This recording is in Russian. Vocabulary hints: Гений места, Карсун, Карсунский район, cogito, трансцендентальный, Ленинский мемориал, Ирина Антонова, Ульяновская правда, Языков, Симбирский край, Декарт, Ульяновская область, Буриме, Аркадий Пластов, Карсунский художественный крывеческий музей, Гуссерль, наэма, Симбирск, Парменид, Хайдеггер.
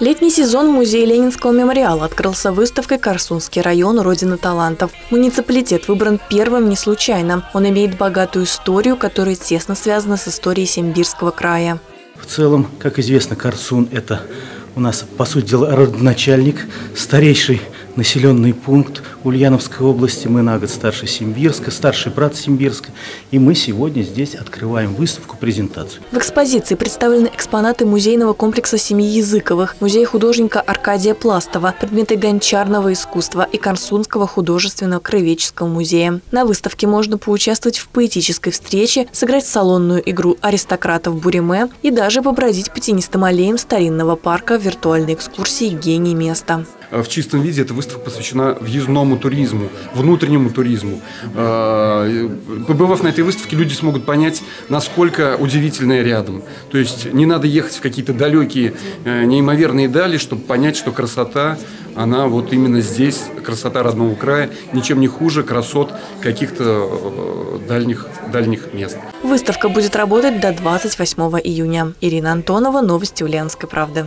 Летний сезон в музее Ленинского мемориала открылся выставкой «Карсунский район. Родина талантов». Муниципалитет выбран первым не случайно. Он имеет богатую историю, которая тесно связана с историей Симбирского края. В целом, как известно, Карсун – это у нас, по сути дела, родоначальник, старейший населенный пункт Ульяновской области. Мы на год старше Симбирска, старший брат Симбирска. И мы сегодня здесь открываем выставку, презентацию. В экспозиции представлены экспонаты музейного комплекса семьи Языковых, музея художника Аркадия Пластова, предметы гончарного искусства и Карсунского художественного крывеческого музея. На выставке можно поучаствовать в поэтической встрече, сыграть салонную игру аристократов Буриме и даже побродить по тенистым аллеям старинного парка в виртуальной экскурсии «Гений места». В чистом виде эта выставка посвящена въездному туризму, внутреннему туризму. Побывав на этой выставке, люди смогут понять, насколько удивительное рядом. То есть не надо ехать в какие-то далекие, неимоверные дали, чтобы понять, что красота, она вот именно здесь, красота родного края, ничем не хуже красот каких-то дальних мест. Выставка будет работать до 28 июня. Ирина Антонова, новости Ульяновской правды.